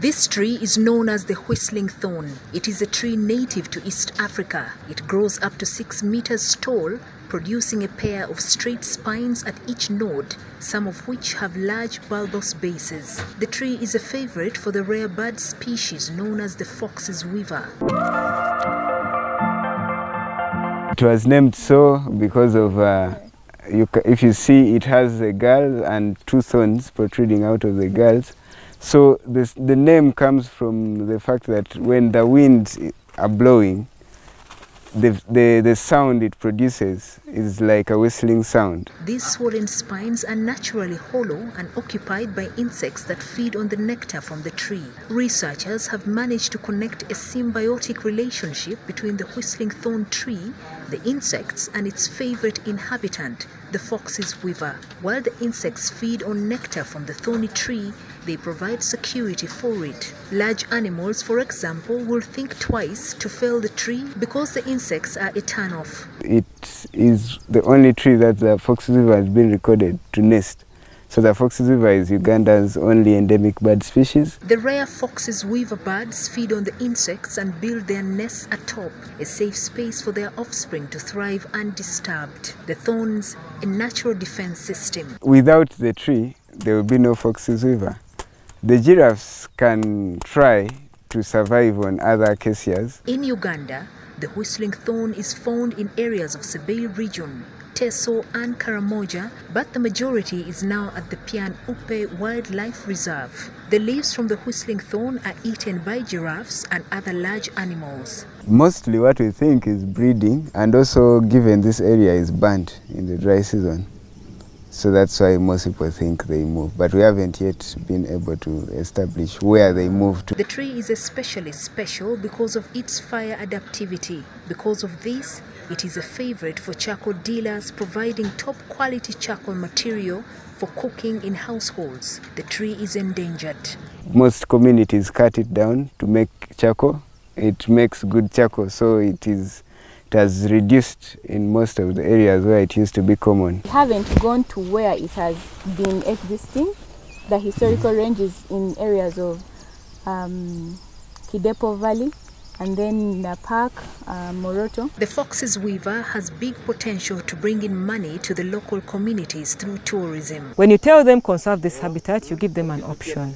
This tree is known as the whistling thorn. It is a tree native to East Africa. It grows up to 6 meters tall, producing a pair of straight spines at each node, some of which have large bulbous bases. The tree is a favorite for the rare bird species known as the fox's weaver. It was named so because of if you see, it has a girl and two thorns protruding out of the girls. So the name comes from the fact that when the winds are blowing, the sound it produces is like a whistling sound. These swollen spines are naturally hollow and occupied by insects that feed on the nectar from the tree. Researchers have managed to connect a symbiotic relationship between the whistling thorn tree, the insects, and its favorite inhabitant, the fox's weaver. While the insects feed on nectar from the thorny tree, they provide security for it. Large animals, for example, will think twice to fell the tree because the insects are a turn-off. It is the only tree that the fox's weaver has been recorded to nest. So the fox's weaver is Uganda's only endemic bird species. The rare fox's weaver birds feed on the insects and build their nests atop, a safe space for their offspring to thrive undisturbed. The thorns, a natural defense system. Without the tree, there will be no fox's weaver. The giraffes can try to survive on other acacias. In Uganda, the whistling thorn is found in areas of Sebei region, Teso and Karamoja, but the majority is now at the Pian Upe Wildlife Reserve. The leaves from the whistling thorn are eaten by giraffes and other large animals. Mostly what we think is breeding, and also given this area is burnt in the dry season. So that's why most people think they move, but we haven't yet been able to establish where they move to. The tree is especially special because of its fire adaptivity. Because of this, it is a favorite for charcoal dealers, providing top-quality charcoal material for cooking in households. The tree is endangered. Most communities cut it down to make charcoal. It makes good charcoal, so it has reduced in most of the areas where it used to be common. We haven't gone to where it has been existing. The historical range is in areas of Kidepo Valley and then the park, Moroto. The fox's weaver has big potential to bring in money to the local communities through tourism. When you tell them conserve this habitat, you give them an option.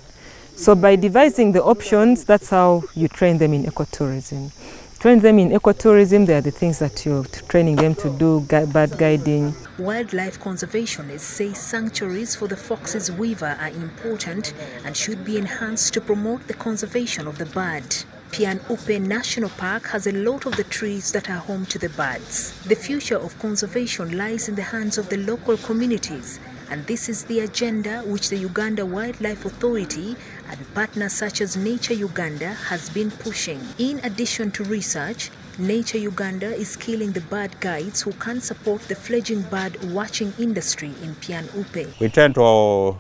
So by devising the options, that's how you train them in ecotourism. Train them in ecotourism, they are the things that you're training them to do, bird guiding. Wildlife conservationists say sanctuaries for the fox's weaver are important and should be enhanced to promote the conservation of the bird. Pian Upe National Park has a lot of the trees that are home to the birds. The future of conservation lies in the hands of the local communities, and this is the agenda which the Uganda Wildlife Authority and partners such as Nature Uganda has been pushing. In addition to research, Nature Uganda is skilling the bird guides who can support the fledgling bird watching industry in Pian Upe. We tend to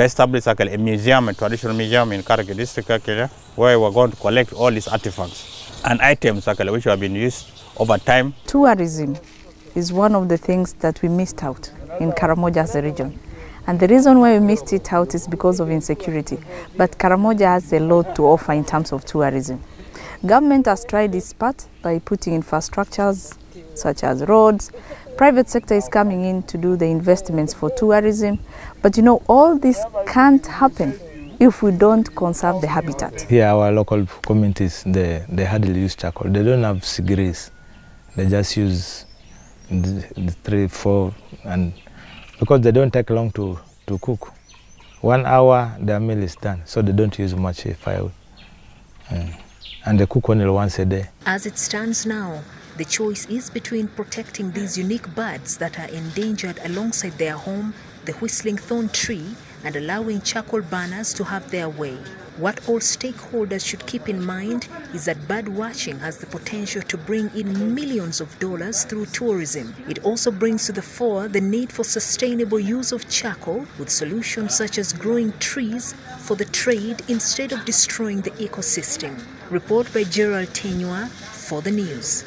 establish like a museum, a traditional museum in Karamoja district, where we're going to collect all these artifacts and items which have been used over time. Tourism is one of the things that we missed out in Karamoja as a region. And the reason why we missed it out is because of insecurity. But Karamoja has a lot to offer in terms of tourism. Government has tried its part by putting infrastructures such as roads. Private sector is coming in to do the investments for tourism. But you know, all this can't happen if we don't conserve the habitat. Here our local communities, they hardly use charcoal. They don't have cigarettes. They just use the 3, 4, and because they don't take long to cook. 1 hour their meal is done, so they don't use much firewood. And they cook only once a day. As it stands now, the choice is between protecting these unique birds that are endangered alongside their home, the whistling thorn tree, and allowing charcoal burners to have their way. What all stakeholders should keep in mind is that bird watching has the potential to bring in millions of dollars through tourism. It also brings to the fore the need for sustainable use of charcoal, with solutions such as growing trees for the trade instead of destroying the ecosystem. Report by Gerald Tenua for the news.